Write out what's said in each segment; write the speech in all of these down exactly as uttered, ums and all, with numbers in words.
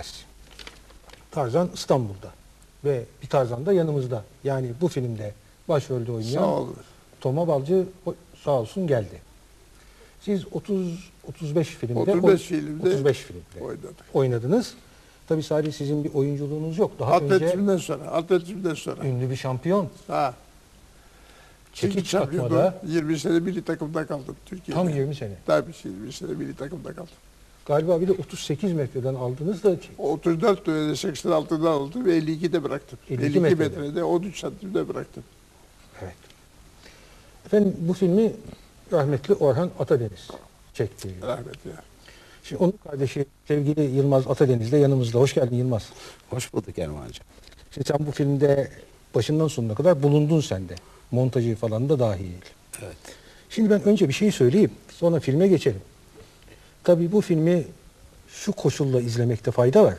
izleyeceğiz. Tarzan İstanbul'da ve bir Tarzan da yanımızda. Yani bu filmde başrolde oynayan Toma Balcı sağ olsun geldi. Siz otuz otuz beş filmde otuz beş filmde, otuz beş filmde oynadınız. Tabii sadece sizin bir oyunculuğunuz yok. Daha atletizmden önce sonra, atletizmden sonra. Ünlü bir şampiyon. Ha. Çekiç atmada yirmi sene milli takımda kaldım Türkiye'de. Tam yirmi sene. Tabii yirmi sene milli takımda kaldım. Galiba bir de otuz sekiz metreden aldınız da. otuz dört metrede seksen altıdan aldım ve elli ikide bıraktım. elli iki, elli iki metrede. metrede on üç santimde bıraktım. Evet. Efendim bu filmi rahmetli Orhan Atadeniz çekti. Rahmetli. Şimdi onun kardeşi sevgili Yılmaz Atadeniz de yanımızda. Hoş geldin Yılmaz. Hoş bulduk Erman'cığım. Şimdi sen bu filmde başından sonuna kadar bulundun sen de. Montajı falan da dahil. Evet. Şimdi ben önce bir şey söyleyeyim. Sonra filme geçelim. Tabii bu filmi şu koşulla izlemekte fayda var.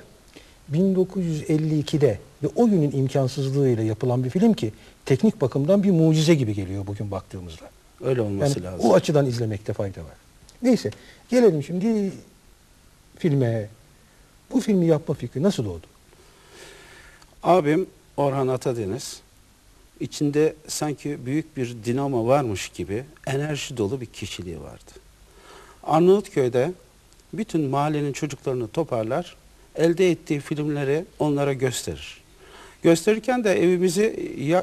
bin dokuz yüz elli ikide ve o günün imkansızlığıyla yapılan bir film ki teknik bakımdan bir mucize gibi geliyor bugün baktığımızda. Öyle olması yani lazım. O açıdan izlemekte fayda var. Neyse gelelim şimdi filme. Bu filmi yapma fikri nasıl doğdu? Abim Orhan Atadeniz içinde sanki büyük bir dinamo varmış gibi enerji dolu bir kişiliği vardı. Arnavutköy'de bütün mahallenin çocuklarını toparlar, elde ettiği filmleri onlara gösterir. Gösterirken de evimizi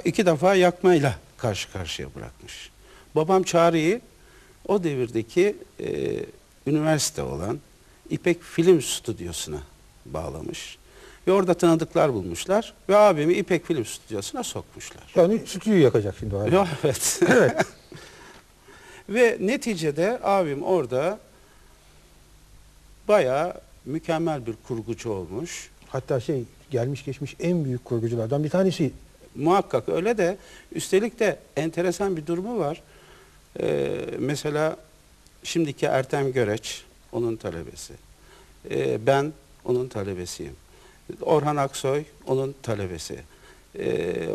iki defa yakmayla karşı karşıya bırakmış. Babam Çağrı'yı o devirdeki e, üniversite olan İpek Film Stüdyosu'na bağlamış. Ve orada tanıdıklar bulmuşlar ve abimi İpek Film Stüdyosu'na sokmuşlar. Yani stüdyoyu yakacak şimdi. Yok, evet. Evet. Ve neticede abim orada bayağı mükemmel bir kurgucu olmuş. Hatta şey gelmiş geçmiş en büyük kurguculardan bir tanesi. Muhakkak öyle de üstelik de enteresan bir durumu var. Ee, mesela şimdiki Ertem Göreç onun talebesi. Ee, ben onun talebesiyim. Orhan Aksoy onun talebesi. Ee,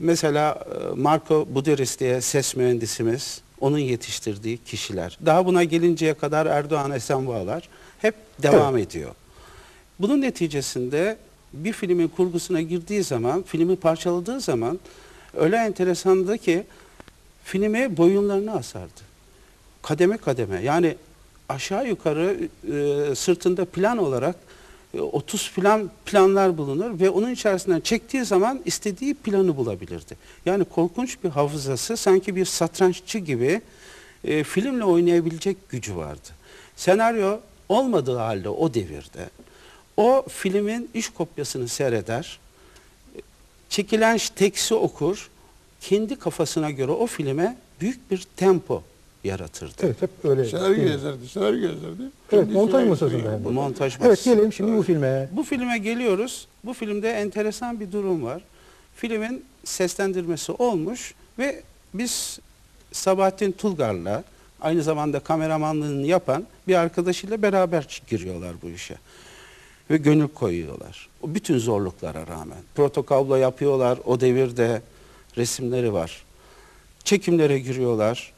mesela Marco Budiris diye ses mühendisimiz, onun yetiştirdiği kişiler. Daha buna gelinceye kadar Erdoğan Esenbağlar hep devam evet. ediyor. Bunun neticesinde bir filmin kurgusuna girdiği zaman, filmi parçaladığı zaman öyle enteresandı ki filme boyunlarını asardı. Kademe kademe yani aşağı yukarı e, sırtında plan olarak otuz plan planlar bulunur ve onun içerisinden çektiği zaman istediği planı bulabilirdi. Yani korkunç bir hafızası, sanki bir satranççı gibi e, filmle oynayabilecek gücü vardı. Senaryo olmadığı halde o devirde o filmin üç kopyasını seyreder, çekilen teksti okur, kendi kafasına göre o filme büyük bir tempo yaratırdı. Evet, hep öyle. Senaryo yazardı, senaryo yazardı. Evet, montaj masasında. Yani. Montaj masasında. Evet, gelelim şimdi bu filme. Bu filme geliyoruz. Bu filmde enteresan bir durum var. Filmin seslendirmesi olmuş ve biz Sabahattin Tulgar'la aynı zamanda kameramanlığını yapan bir arkadaşıyla beraber giriyorlar bu işe. Ve gönül koyuyorlar. O bütün zorluklara rağmen. Protokablo yapıyorlar. O devirde resimleri var. Çekimlere giriyorlar.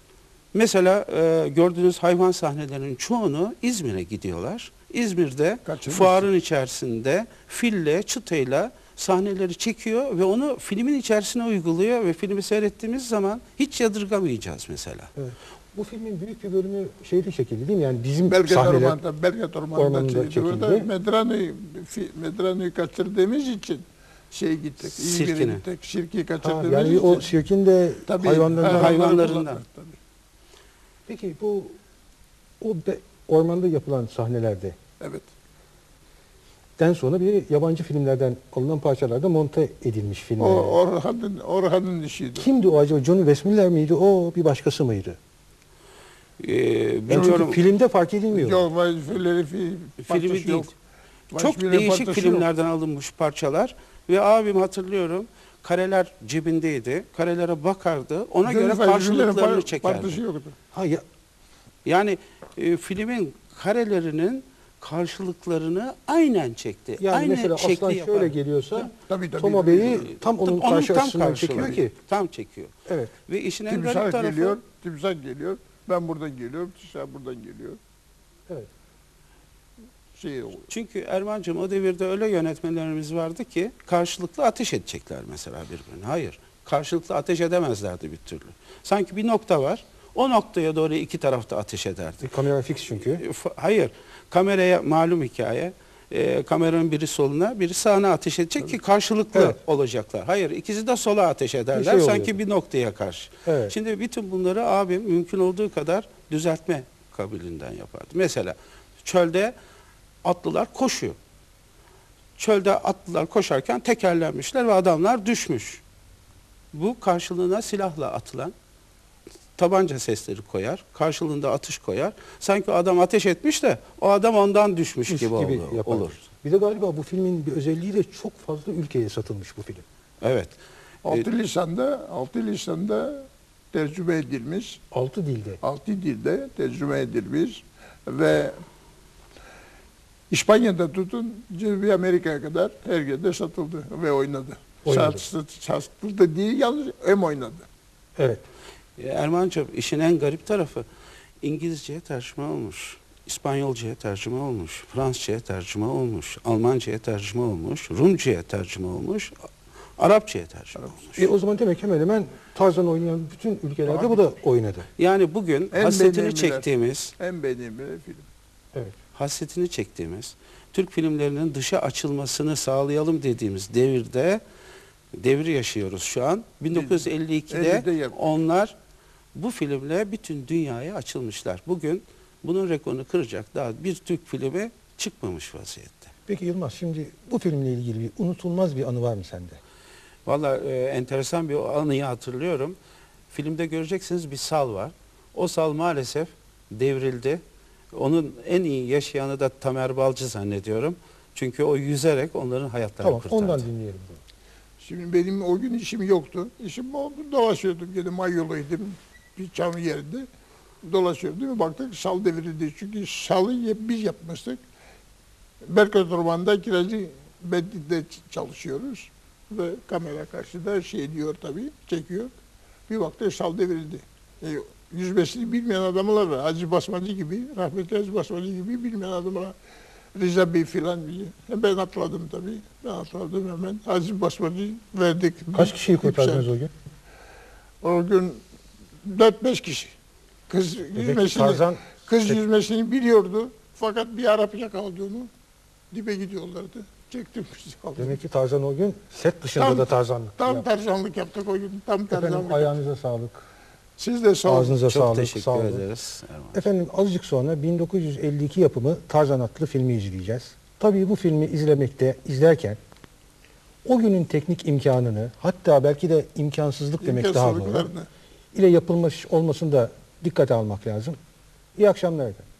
Mesela e, gördüğünüz hayvan sahnelerinin çoğunu İzmir'e gidiyorlar. İzmir'de kaçırmış. Fuarın içerisinde fille, çıtayla sahneleri çekiyor ve onu filmin içerisine uyguluyor ve filmi seyrettiğimiz zaman hiç yadırgamayacağız mesela. Evet. Bu filmin büyük bir bölümü şeyde çekildi değil mi? Yani bizim Belgrad ormanında, Belgrad ormanında çekildi. Medrano'yu Medrano'yu kaçırdığımız için şey gittik, İzmir'e gittik, Şirki'yi kaçırdığımız ha, yani için. Yani o Şirkin de tabii, hayvanlarından. Ha, hayvanlarından. Peki bu o be, ormanda yapılan sahnelerde evet. den sonra bir yabancı filmlerden alınan parçalarda monte edilmiş filmler. O Orhan'ın Orhan'ın işiydi. Kimdi o acaba? Johnny Weissmuller miydi? O bir başkası mıydı? Ee, bilmiyorum. Filmde fark edilmiyor. Yok, filmleri filmi değil. Çok değişik filmlerden yok. Alınmış parçalar ve abim hatırlıyorum kareler cebindeydi. Karelere bakardı. Ona Johnny göre karşılıklarını çekerdi. Ha, ya. Yani e, filmin karelerinin karşılıklarını aynen çekti. Yani aynen mesela aslan şöyle yapardı. Geliyorsa tabii, tabii, Toma Bey'i tam onun, onun karşısından çekiyor ki. Tam çekiyor. Evet. Ve işin en garip tarafı. Geliyor, timsah geliyor. Ben buradan geliyorum. Timsah buradan geliyor. Evet. şeyi oluyor. Çünkü Erman'cığım o devirde öyle yönetmenlerimiz vardı ki karşılıklı ateş edecekler mesela birbirine. Hayır. Karşılıklı ateş edemezlerdi bir türlü. Sanki bir nokta var. O noktaya doğru iki tarafta ateş ederdi. Kamera fix çünkü. Hayır. Kameraya malum hikaye. E, kameranın biri soluna, biri sağına ateş edecek. Tabii. Ki karşılıklı, evet, olacaklar. Hayır, ikisi de sola ateş ederler. Bir şey sanki bir noktaya karşı. Evet. Şimdi bütün bunları abim mümkün olduğu kadar düzeltme kabilinden yapardı. Mesela çölde atlılar koşuyor. Çölde atlılar koşarken tekerlenmişler ve adamlar düşmüş. Bu karşılığına silahla atılan tabanca sesleri koyar. Karşılığında atış koyar. Sanki adam ateş etmiş de o adam ondan düşmüş gibi, gibi olur. Bir de galiba bu filmin bir özelliği de çok fazla ülkeye satılmış bu film. Evet. Altı lisanda, altı lisanda tercüme edilmiş. Altı dilde. Altı dilde tercüme edilmiş ve İspanya'da tutun Cezbi Amerika'ya kadar her yerde satıldı ve oynadı. oynadı. Satıldı değil, yalnız hem oynadı. Evet. Erman'cığım işin en garip tarafı İngilizceye tercüme olmuş, İspanyolcaya tercüme olmuş, Fransızcaya tercüme olmuş, Almancaya tercüme olmuş, Rumcaya tercüme olmuş, Arapçaya tercüme olmuş. E, o zaman demek hemen hemen Tarzan oynayan bütün ülkelerde abi, bu da oynadı. Yani bugün en hasretini çektiğimiz, en benimli film. Evet. Hasretini çektiğimiz, Türk filmlerinin dışa açılmasını sağlayalım dediğimiz devirde devri yaşıyoruz şu an. bin dokuz yüz elli iki'de onlar bu filmle bütün dünyaya açılmışlar. Bugün bunun rekorunu kıracak daha bir Türk filmi çıkmamış vaziyette. Peki Yılmaz, şimdi bu filmle ilgili bir unutulmaz bir anı var mı sende? Valla e, enteresan bir anıyı hatırlıyorum. Filmde göreceksiniz bir sal var. O sal maalesef devrildi. Onun en iyi yaşayanı da Tamer Balcı zannediyorum. Çünkü o yüzerek onların hayatlarını tamam, kurtardı. Ondan dinleyelim. Şimdi benim o gün işim yoktu. İşim oldu, dolaşıyordum. Gene Mayolu'ydum, bir çam yerinde. Dolaşıyordum, baktık sal devrildi. Çünkü salı biz yapmıştık. Berköy Orman'da kiracı bedlikte çalışıyoruz. Ve kamera karşıda şey diyor tabii, çekiyor. Bir baktık sal devrildi. E, yüzmesini bilmeyen adamlar var. Aziz Basmacı gibi, rahmetli Aziz Basmacı gibi bilmeyen adamlar. Rıza Bey filan diye. Ben atladım tabii. Ben atladım hemen. Aziz Basmacı'yı verdik. Kaç kişiyi kurtardınız o gün? O gün dört beş kişi. Kız yüzmesini, Tarzan... kız yüzmesini biliyordu. Fakat bir Arap yakaldı onu. Dibe gidiyorlardı. Çektim. Demek ki Tarzan o gün set dışında tam, da Tarzanlık. Tam yaptık. Tarzanlık yaptık o gün. Tam Tarzanlık. Efendim, ayağınıza sağlık. Siz de sağ olun. Ağzınıza çok sağlık. Teşekkür sağ olun. ederiz. Efendim azıcık sonra bin dokuz yüz elli iki yapımı Tarzan adlı filmi izleyeceğiz. Tabii bu filmi izlemekte, izlerken o günün teknik imkanını, hatta belki de imkansızlık demek daha doğru, ile yapılmış olmasını da dikkate almak lazım. İyi akşamlar efendim.